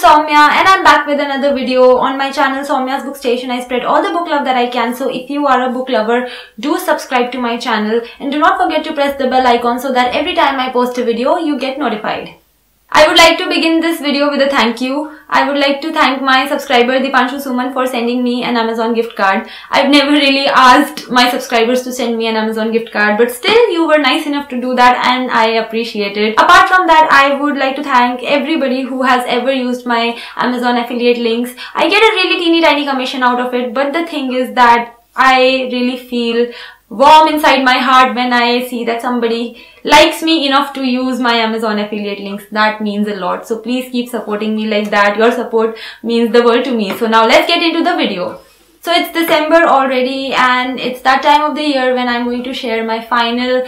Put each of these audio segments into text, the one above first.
Saumya and I'm back with another video on my channel Saumya's Bookstation. I spread all the book love that I can, so if you are a book lover, do subscribe to my channel and do not forget to press the bell icon so that every time I post a video, you get notified. I would like to begin this video with a thank you. I would like to thank my subscriber Dipanshu Suman for sending me an Amazon gift card. I've never really asked my subscribers to send me an Amazon gift card, but still you were nice enough to do that and I appreciate it. Apart from that, I would like to thank everybody who has ever used my Amazon affiliate links. I get a really teeny tiny commission out of it, but the thing is that I really feel warm inside my heart when I see that somebody likes me enough to use my Amazon affiliate links. That means a lot. So please keep supporting me like that. Your support means the world to me. So now let's get into the video. So it's December already and it's that time of the year when I'm going to share my final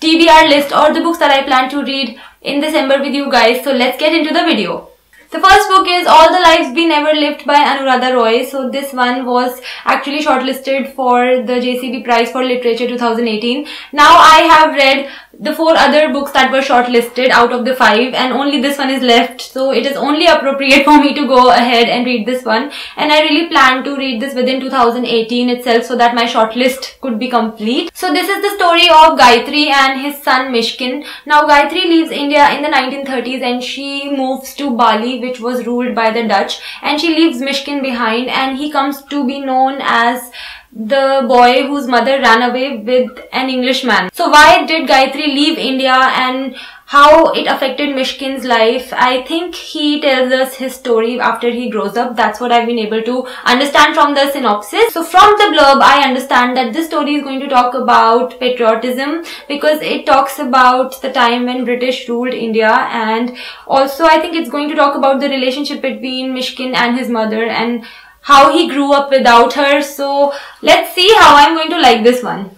TBR list or the books that I plan to read in December with you guys. So let's get into the video. The first book is All the Lives We Never Lived by Anuradha Roy. So this one was actually shortlisted for the JCB Prize for Literature 2018. Now I have read the 4 other books that were shortlisted out of the 5 and only this one is left. So it is only appropriate for me to go ahead and read this one. And I really plan to read this within 2018 itself so that my shortlist could be complete. So this is the story of Gayatri and his son Mishkin. Now Gayatri leaves India in the 1930s and she moves to Bali, which was ruled by the Dutch, and she leaves Mishkin behind and he comes to be known as the boy whose mother ran away with an Englishman. So why did Gayatri leave India and how it affected Mishkin's life? I think he tells us his story after he grows up. That's what I've been able to understand from the synopsis. So from the blurb, I understand that this story is going to talk about patriotism because it talks about the time when British ruled India, and also I think it's going to talk about the relationship between Mishkin and his mother and how he grew up without her. So let's see how I'm going to like this one.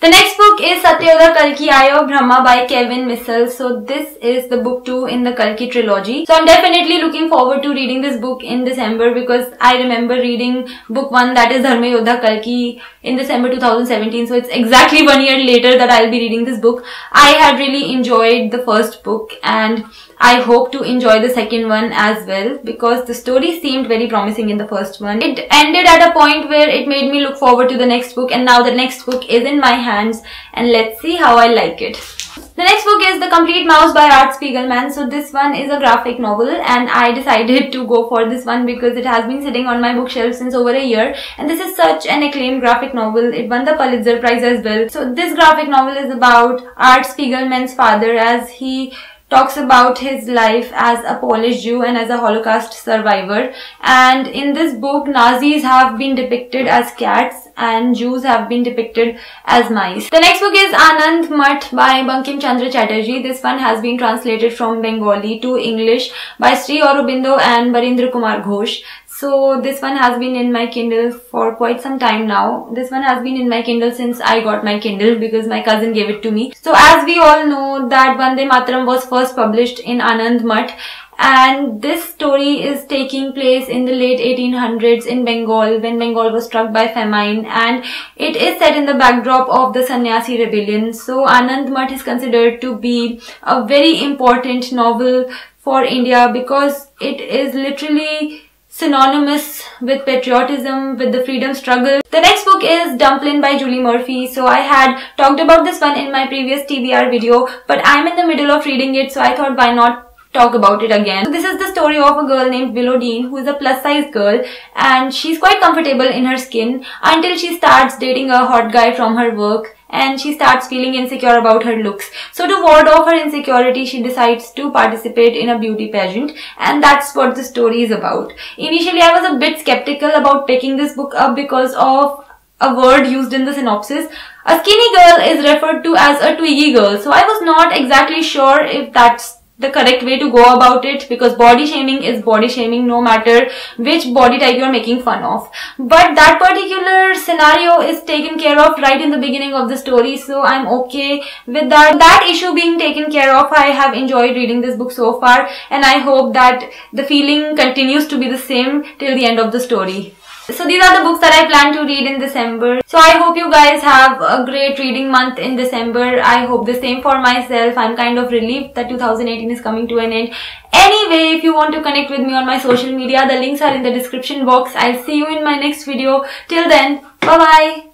The next book is Satyayodhha Kalki: Eye of Brahma by Kevin Missal. So this is the book 2 in the Kalki trilogy. So I'm definitely looking forward to reading this book in December because I remember reading book 1, that is Dharmayodha Kalki, in December 2017. So it's exactly 1 year later that I'll be reading this book. I had really enjoyed the first book and I hope to enjoy the second one as well because the story seemed very promising in the first one. It ended at a point where it made me look forward to the next book, and now the next book is in my hands and let's see how I like it. The next book is The Complete Maus by Art Spiegelman. So this one is a graphic novel and I decided to go for this one because it has been sitting on my bookshelf since over a year, and this is such an acclaimed graphic novel. It won the Pulitzer Prize as well. So this graphic novel is about Art Spiegelman's father as he talks about his life as a Polish Jew and as a Holocaust survivor, and in this book Nazis have been depicted as cats and Jews have been depicted as mice. The next book is Anand Mutt by Bankim Chandra Chatterjee. This one has been translated from Bengali to English by Sri Aurobindo and Barindra Kumar Ghosh. So this one has been in my Kindle for quite some time now. This one has been in my Kindle since I got my Kindle because my cousin gave it to me. So as we all know that Bande Mataram was first published in Anand Mutt, and this story is taking place in the late 1800s in Bengal when Bengal was struck by famine, and it is set in the backdrop of the Sanyasi Rebellion. So Anand Mutt is considered to be a very important novel for India because it is literally synonymous with patriotism, with the freedom struggle. The next book is Dumplin' by Julie Murphy. So I had talked about this one in my previous TBR video, but I'm in the middle of reading it, so I thought why not talk about it again. So this is the story of a girl named Willowdean who is a plus-size girl, and she's quite comfortable in her skin until she starts dating a hot guy from her work and she starts feeling insecure about her looks. So to ward off her insecurity, she decides to participate in a beauty pageant, and that's what the story is about. Initially, I was a bit skeptical about picking this book up because of a word used in the synopsis. A skinny girl is referred to as a twiggy girl, so I was not exactly sure if that's the correct way to go about it because body shaming is body shaming no matter which body type you are making fun of. But that particular scenario is taken care of right in the beginning of the story, so I'm okay with that issue being taken care of. I have enjoyed reading this book so far and I hope that the feeling continues to be the same till the end of the story. So these are the books that I plan to read in December. So I hope you guys have a great reading month in December. I hope the same for myself. I'm kind of relieved that 2018 is coming to an end. Anyway, if you want to connect with me on my social media, the links are in the description box. I'll see you in my next video. Till then, bye-bye.